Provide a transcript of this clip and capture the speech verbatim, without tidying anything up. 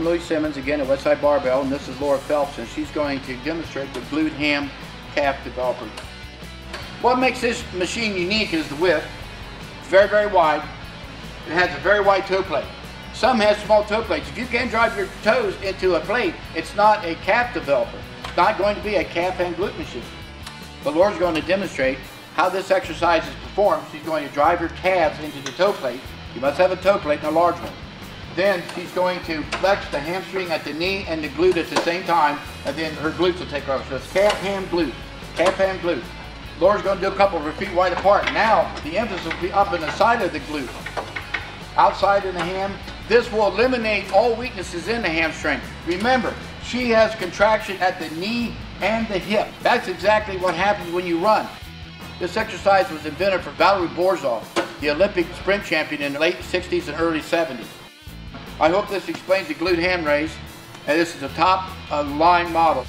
I'm Louis Simmons, again at Westside Barbell, and this is Laura Phelps, and she's going to demonstrate the glute ham calf developer. What makes this machine unique is the width. It's very, very wide. It has a very wide toe plate. Some have small toe plates. If you can't drive your toes into a plate, it's not a calf developer. It's not going to be a calf and glute machine. But Laura's going to demonstrate how this exercise is performed. She's going to drive her calves into the toe plate. You must have a toe plate and a large one. Then she's going to flex the hamstring at the knee and the glute at the same time, and then her glutes will take over. So it's calf, ham, glute, calf, ham, glute. Laura's going to do a couple of her feet wide apart. Now the emphasis will be up in the side of the glute, outside in the ham. This will eliminate all weaknesses in the hamstring. Remember, she has contraction at the knee and the hip. That's exactly what happens when you run. This exercise was invented for Valerie Borzov, the Olympic sprint champion in the late sixties and early seventies. I hope this explains the glute ham raise, and this is the top of the line model.